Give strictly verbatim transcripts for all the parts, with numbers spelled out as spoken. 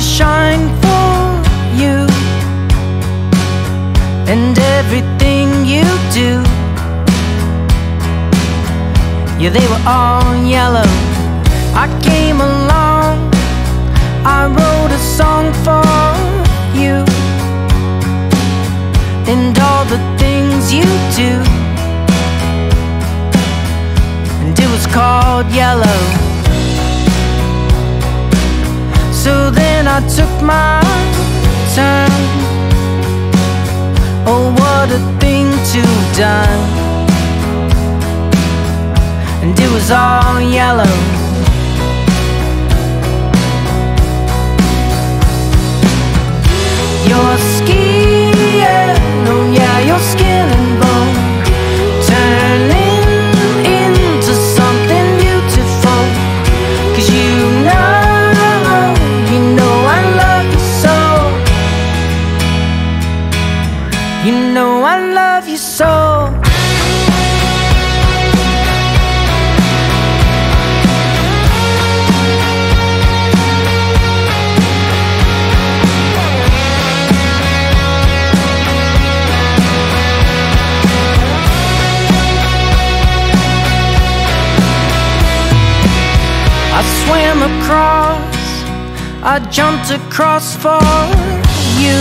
shine for you, and everything you do. Yeah, they were all yellow. I came along, I wrote a song for you, and all the things you do. And it was called Yellow. So then I took my turn. Oh, what a thing to have done. And it was all yellow. Your skin, oh yeah, your skin and bone, turning into something beautiful. 'Cause you know, you know I love you so. You know I love you so. I swam across, I jumped across for you.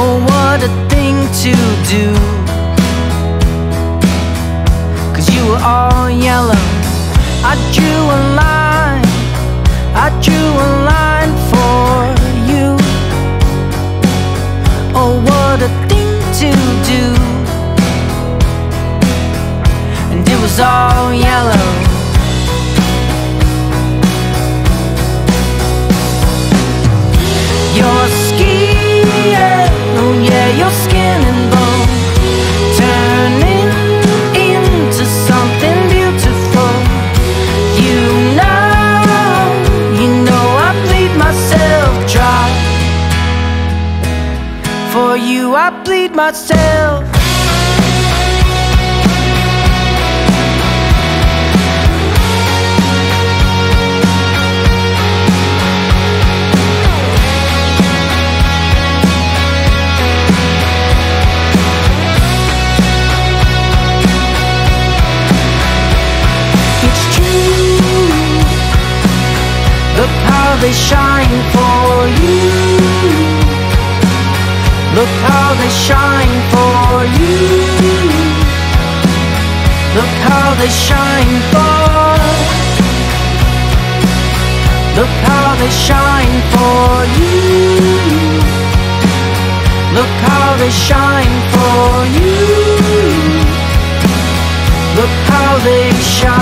Oh, what a thing to do. 'Cause you were all yellow. I drew a line, I drew a line for you. Oh, what a thing to do. And it was all yellow. Your skin, oh yeah, your skin and bone, turning into something beautiful. You know, you know I bleed myself dry. For you I bleed myself. Look how they shine for you. Look how they shine for you. Look how they shine for. Look how they shine for you. Look how they shine for you. Look how they shine.